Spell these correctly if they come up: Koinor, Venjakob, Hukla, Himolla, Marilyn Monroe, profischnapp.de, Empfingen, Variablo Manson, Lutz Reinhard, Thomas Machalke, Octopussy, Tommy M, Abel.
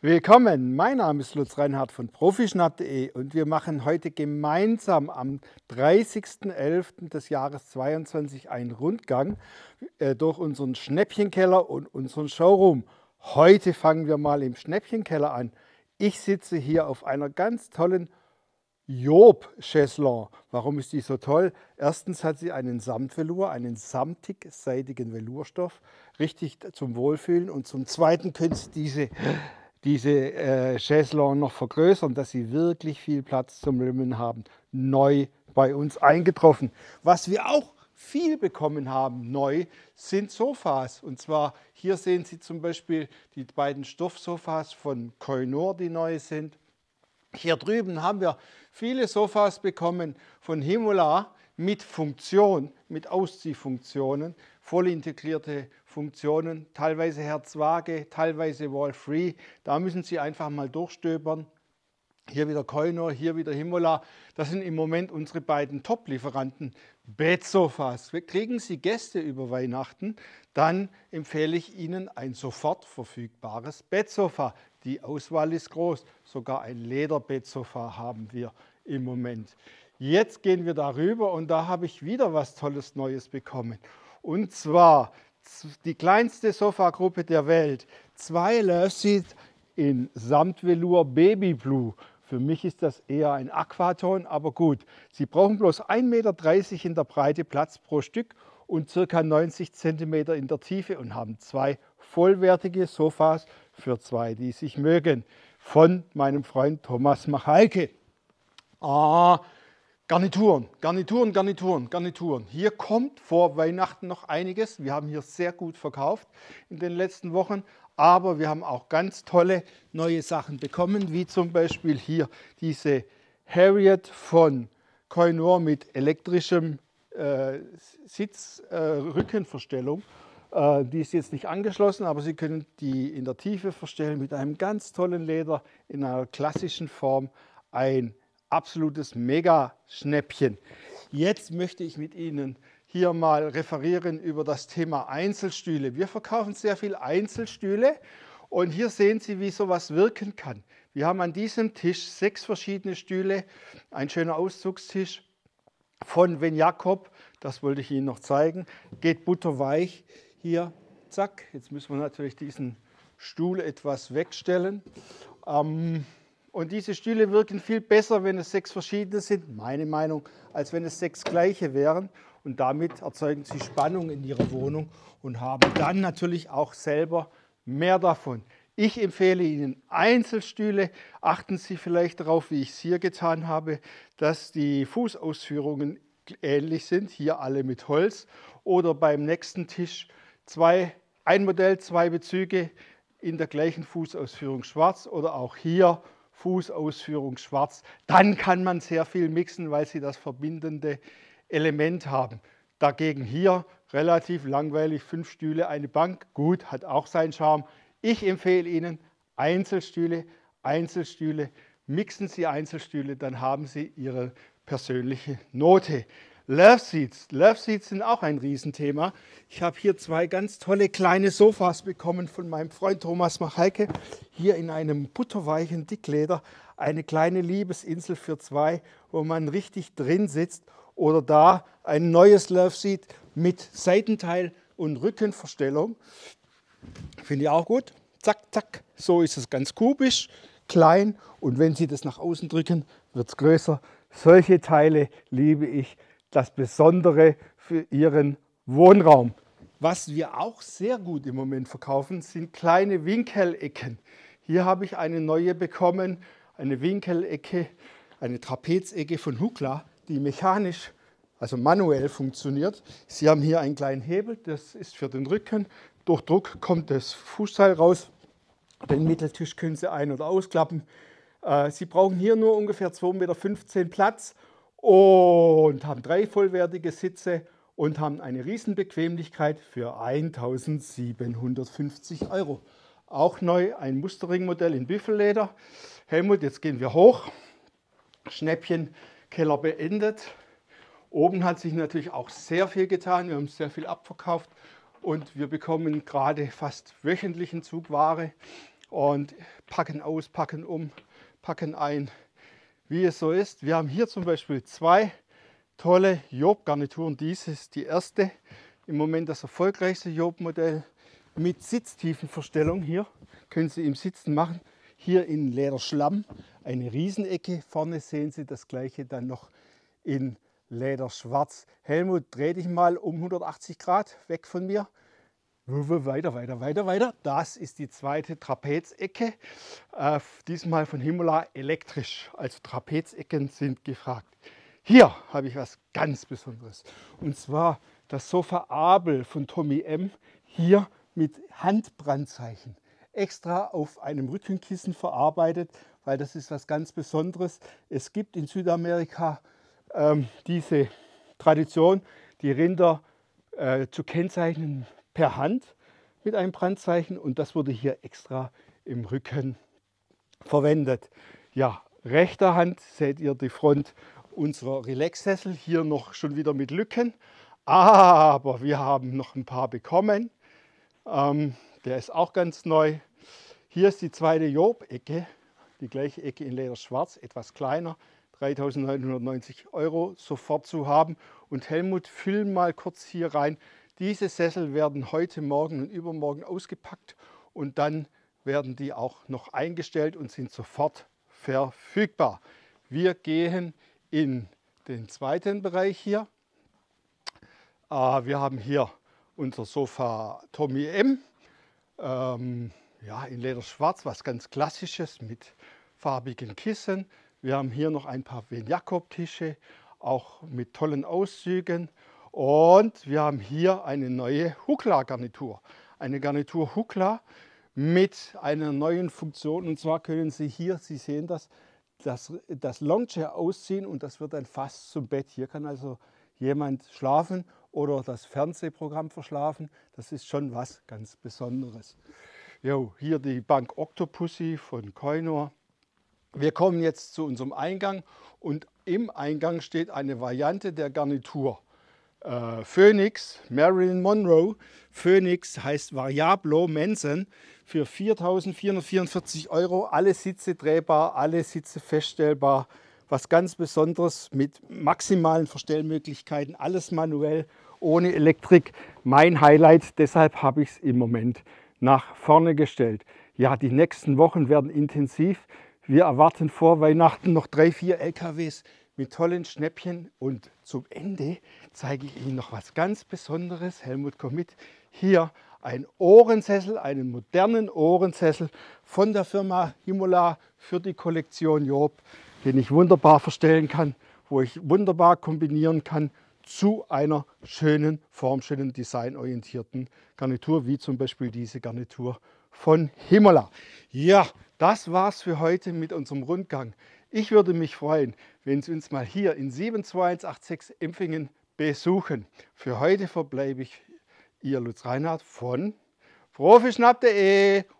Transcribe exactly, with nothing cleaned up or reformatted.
Willkommen, mein Name ist Lutz Reinhard von profischnapp punkt de und wir machen heute gemeinsam am dreißigsten elften des Jahres zweiundzwanzig einen Rundgang äh, durch unseren Schnäppchenkeller und unseren Showroom. Heute fangen wir mal im Schnäppchenkeller an. Ich sitze hier auf einer ganz tollen Job-Chaiselongue. Warum ist die so toll? Erstens hat sie einen Samtvelour, einen samtig-seidigen Velourstoff, richtig zum Wohlfühlen. Und zum Zweiten können Sie diese, diese äh, Chaiselongue noch vergrößern, dass Sie wirklich viel Platz zum Lümmeln haben. Neu bei uns eingetroffen. Was wir auch viel bekommen haben, neu, sind Sofas. Und zwar hier sehen Sie zum Beispiel die beiden Stoffsofas von Koinor, die neu sind. Hier drüben haben wir viele Sofas bekommen von Himolla mit Funktion, mit Ausziehfunktionen, voll integrierte Funktionen, teilweise Herzwaage, teilweise Wall-Free. Da müssen Sie einfach mal durchstöbern. Hier wieder Koinor, hier wieder Himolla. Das sind im Moment unsere beiden Top-Lieferanten. Bettsofas. Kriegen Sie Gäste über Weihnachten, dann empfehle ich Ihnen ein sofort verfügbares Bettsofa. Die Auswahl ist groß. Sogar ein Lederbettsofa haben wir im Moment. Jetzt gehen wir darüber und da habe ich wieder was Tolles Neues bekommen. Und zwar die kleinste Sofagruppe der Welt. Zwei Love Seat in Samtvelour Baby Blue. Für mich ist das eher ein Aquaton, aber gut. Sie brauchen bloß ein Meter dreißig in der Breite Platz pro Stück und ca. neunzig Zentimeter in der Tiefe und haben zwei vollwertige Sofas für zwei, die sich mögen. Von meinem Freund Thomas Machalke. Ah, Garnituren, Garnituren, Garnituren, Garnituren. Hier kommt vor Weihnachten noch einiges. Wir haben hier sehr gut verkauft in den letzten Wochen. Aber wir haben auch ganz tolle neue Sachen bekommen, wie zum Beispiel hier diese Harriet von Koinor mit elektrischem äh, Sitzrückenverstellung. Äh, äh, die ist jetzt nicht angeschlossen, aber Sie können die in der Tiefe verstellen mit einem ganz tollen Leder in einer klassischen Form. Ein absolutes Mega-Schnäppchen. Jetzt möchte ich mit Ihnen hier mal referieren über das Thema Einzelstühle. Wir verkaufen sehr viel Einzelstühle und hier sehen Sie, wie sowas wirken kann. Wir haben an diesem Tisch sechs verschiedene Stühle, ein schöner Auszugstisch von Venjakob, das wollte ich Ihnen noch zeigen, geht butterweich hier, zack, jetzt müssen wir natürlich diesen Stuhl etwas wegstellen. Ähm, Und diese Stühle wirken viel besser, wenn es sechs verschiedene sind, meine Meinung, als wenn es sechs gleiche wären. Und damit erzeugen Sie Spannung in Ihrer Wohnung und haben dann natürlich auch selber mehr davon. Ich empfehle Ihnen Einzelstühle. Achten Sie vielleicht darauf, wie ich es hier getan habe, dass die Fußausführungen ähnlich sind. Hier alle mit Holz oder beim nächsten Tisch zwei, ein Modell, zwei Bezüge in der gleichen Fußausführung schwarz oder auch hier Fußausführung schwarz, dann kann man sehr viel mixen, weil Sie das verbindende Element haben. Dagegen hier relativ langweilig, fünf Stühle, eine Bank, gut, hat auch seinen Charme. Ich empfehle Ihnen Einzelstühle, Einzelstühle, mixen Sie Einzelstühle, dann haben Sie Ihre persönliche Note. Love Seats, Love Seats sind auch ein Riesenthema. Ich habe hier zwei ganz tolle kleine Sofas bekommen von meinem Freund Thomas Machalke. Hier in einem butterweichen Dickleder eine kleine Liebesinsel für zwei, wo man richtig drin sitzt. Oder da ein neues Love Seat mit Seitenteil und Rückenverstellung. Finde ich auch gut. Zack, zack, so ist es ganz kubisch, klein und wenn Sie das nach außen drücken, wird es größer. Solche Teile liebe ich. Das Besondere für Ihren Wohnraum. Was wir auch sehr gut im Moment verkaufen, sind kleine Winkelecken. Hier habe ich eine neue bekommen, eine Winkelecke, eine Trapezecke von Hukla, die mechanisch, also manuell funktioniert. Sie haben hier einen kleinen Hebel, das ist für den Rücken. Durch Druck kommt das Fußteil raus. Den Mitteltisch können Sie ein- oder ausklappen. Sie brauchen hier nur ungefähr zwei Meter fünfzehn Platz. Und haben drei vollwertige Sitze und haben eine Riesenbequemlichkeit für tausendsiebenhundertfünfzig Euro. Auch neu ein Musterring-Modell in Büffelleder. Helmut, jetzt gehen wir hoch. Schnäppchenkeller beendet. Oben hat sich natürlich auch sehr viel getan. Wir haben sehr viel abverkauft und wir bekommen gerade fast wöchentlichen Zug Ware. und packen aus, packen um, packen ein, wie es so ist. Wir haben hier zum Beispiel zwei tolle Job-Garnituren. Dies ist die erste, im Moment das erfolgreichste Job-Modell mit Sitztiefenverstellung. Hier können Sie im Sitzen machen. Hier in Lederschlamm eine Riesenecke. Vorne sehen Sie das gleiche dann noch in Lederschwarz. Helmut, dreh dich mal um hundertachtzig Grad weg von mir. Weiter, weiter, weiter, weiter. Das ist die zweite Trapezecke, äh, diesmal von Himolla elektrisch. Also Trapezecken sind gefragt. Hier habe ich was ganz Besonderes. Und zwar das Sofa Abel von Tommy M. Hier mit Handbrandzeichen. Extra auf einem Rückenkissen verarbeitet, weil das ist was ganz Besonderes. Es gibt in Südamerika ähm, diese Tradition, die Rinder äh, zu kennzeichnen per Hand mit einem Brandzeichen, und das wurde hier extra im Rücken verwendet. Ja, rechter Hand seht ihr die Front unserer Relaxsessel, hier noch schon wieder mit Lücken, aber wir haben noch ein paar bekommen. Ähm, der ist auch ganz neu. Hier ist die zweite Job-Ecke, die gleiche Ecke in Lederschwarz, etwas kleiner, dreitausendneunhundertneunzig Euro sofort zu haben. Und Helmut, füll mal kurz hier rein. Diese Sessel werden heute Morgen und übermorgen ausgepackt und dann werden die auch noch eingestellt und sind sofort verfügbar. Wir gehen in den zweiten Bereich hier. Äh, wir haben hier unser Sofa Tommy M. Ähm, ja, in Lederschwarz, was ganz Klassisches mit farbigen Kissen. Wir haben hier noch ein paar Venjakob-Tische, auch mit tollen Auszügen. Und wir haben hier eine neue Hukla-Garnitur. Eine Garnitur Hukla mit einer neuen Funktion. Und zwar können Sie hier, Sie sehen das, das, das Longchair ausziehen und das wird dann fast zum Bett. Hier kann also jemand schlafen oder das Fernsehprogramm verschlafen. Das ist schon was ganz Besonderes. Jo, hier die Bank Octopussy von Koinor. Wir kommen jetzt zu unserem Eingang und im Eingang steht eine Variante der Garnitur. Äh, Phoenix, Marilyn Monroe. Phoenix heißt Variablo Manson für viertausendvierhundertvierundvierzig Euro. Alle Sitze drehbar, alle Sitze feststellbar. Was ganz Besonderes mit maximalen Verstellmöglichkeiten. Alles manuell, ohne Elektrik. Mein Highlight, deshalb habe ich es im Moment nach vorne gestellt. Ja, die nächsten Wochen werden intensiv. Wir erwarten vor Weihnachten noch drei, vier L K Ws. Mit tollen Schnäppchen, und zum Ende zeige ich Ihnen noch was ganz Besonderes. Helmut, komm mit. Hier ein Ohrensessel, einen modernen Ohrensessel von der Firma Himolla für die Kollektion Job, den ich wunderbar verstellen kann, wo ich wunderbar kombinieren kann zu einer schönen, formschönen, designorientierten Garnitur, wie zum Beispiel diese Garnitur von Himolla. Ja, das war's für heute mit unserem Rundgang. Ich würde mich freuen, wenn Sie uns mal hier in sieben zwei eins acht sechs Empfingen besuchen. Für heute verbleibe ich Ihr Lutz Reinhard von profischnapp punkt de.